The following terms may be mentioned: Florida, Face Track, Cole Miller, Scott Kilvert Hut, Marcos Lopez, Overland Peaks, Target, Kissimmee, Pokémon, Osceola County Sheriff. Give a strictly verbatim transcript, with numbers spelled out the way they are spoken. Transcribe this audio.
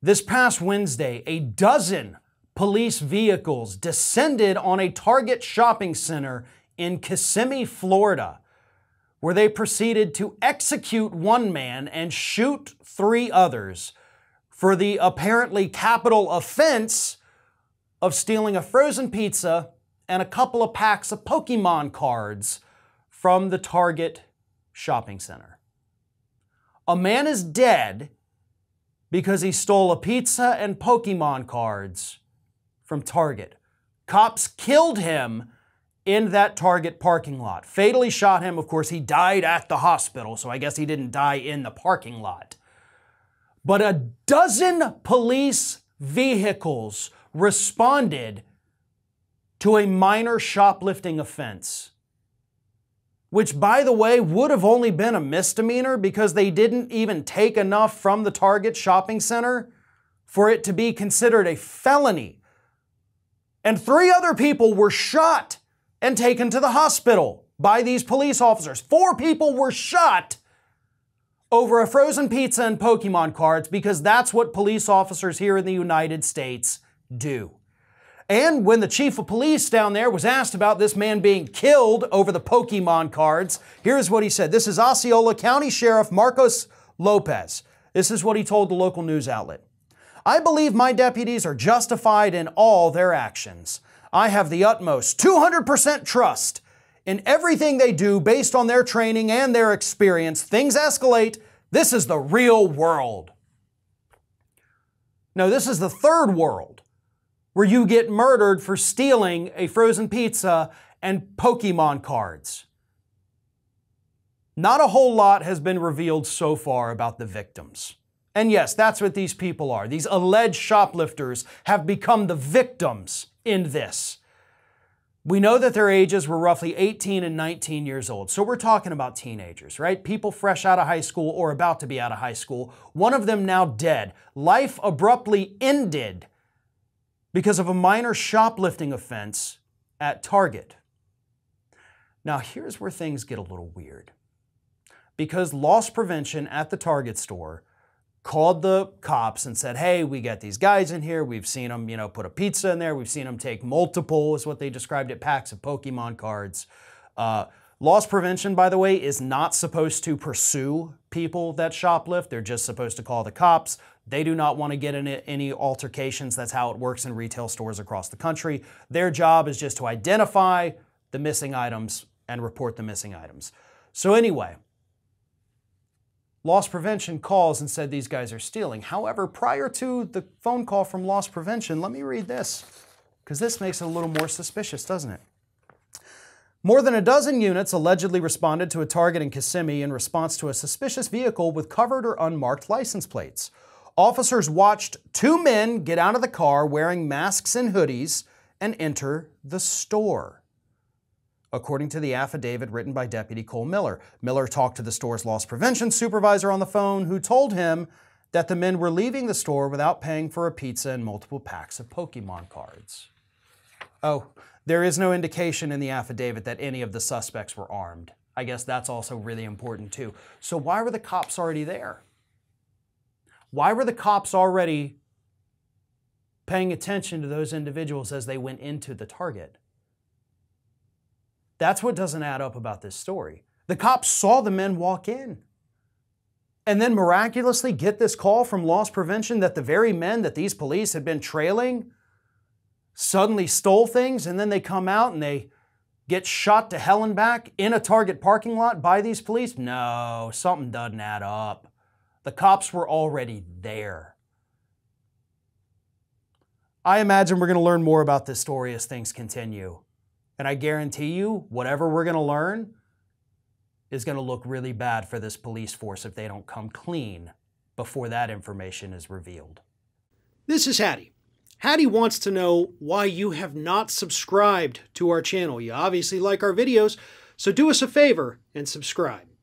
This past Wednesday, a dozen police vehicles descended on a Target shopping center in Kissimmee, Florida, where they proceeded to execute one man and shoot three others for the apparently capital offense of stealing a frozen pizza and a couple of packs of Pokémon cards from the Target shopping center. A man is dead because he stole a pizza and Pokémon cards from Target. Cops killed him in that Target parking lot. Fatally shot him. Of course, he died at the hospital, so I guess he didn't die in the parking lot. But a dozen police vehicles responded to a minor shoplifting offense, which, by the way, would have only been a misdemeanor because they didn't even take enough from the Target shopping center for it to be considered a felony. And three other people were shot and taken to the hospital by these police officers. Four people were shot over a frozen pizza and Pokemon cards because that's what police officers here in the United States do. And when the chief of police down there was asked about this man being killed over the Pokemon cards, here's what he said. This is Osceola County Sheriff Marcos Lopez. This is what he told the local news outlet. "I believe my deputies are justified in all their actions. I have the utmost two hundred percent trust in everything they do based on their training and their experience. Things escalate. This is the real world." No, this is the third world, where you get murdered for stealing a frozen pizza and Pokemon cards. Not a whole lot has been revealed so far about the victims. And yes, that's what these people are. These alleged shoplifters have become the victims in this. We know that their ages were roughly eighteen and nineteen years old. So we're talking about teenagers, right? People fresh out of high school or about to be out of high school. One of them now dead. Life abruptly ended because of a minor shoplifting offense at Target. Now, here's where things get a little weird, because loss prevention at the Target store called the cops and said, "Hey, we got these guys in here. We've seen them, you know, put a pizza in there. We've seen them take multiple," is what they described it, packs of Pokemon cards. Uh, loss prevention, by the way, is not supposed to pursue people that shoplift. They're just supposed to call the cops. They do not want to get in any altercations. That's how it works in retail stores across the country. Their job is just to identify the missing items and report the missing items. So anyway, loss prevention calls and said these guys are stealing. However, prior to the phone call from loss prevention, let me read this, because this makes it a little more suspicious, doesn't it? "More than a dozen units allegedly responded to a Target in Kissimmee in response to a suspicious vehicle with covered or unmarked license plates. Officers watched two men get out of the car wearing masks and hoodies and enter the store." According to the affidavit written by Deputy Cole Miller. Miller talked to the store's loss prevention supervisor on the phone, who told him that the men were leaving the store without paying for a pizza and multiple packs of Pokemon cards. Oh, there is no indication in the affidavit that any of the suspects were armed. I guess that's also really important too. So why were the cops already there? Why were the cops already paying attention to those individuals as they went into the Target? That's what doesn't add up about this story. The cops saw the men walk in and then miraculously get this call from loss prevention that the very men that these police had been trailing suddenly stole things, and then they come out and they get shot to hell and back in a Target parking lot by these police? No, something doesn't add up. The cops were already there. I imagine we're going to learn more about this story as things continue. And I guarantee you, whatever we're going to learn is going to look really bad for this police force if they don't come clean before that information is revealed. This is Hattie. Hattie wants to know why you have not subscribed to our channel. You obviously like our videos, so do us a favor and subscribe.